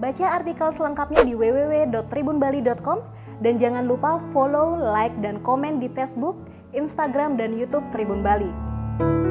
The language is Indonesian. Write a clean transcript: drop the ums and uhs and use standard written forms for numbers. Baca artikel selengkapnya di www.tribunbali.com dan jangan lupa follow, like, dan komen di Facebook, Instagram, dan YouTube Tribun Bali.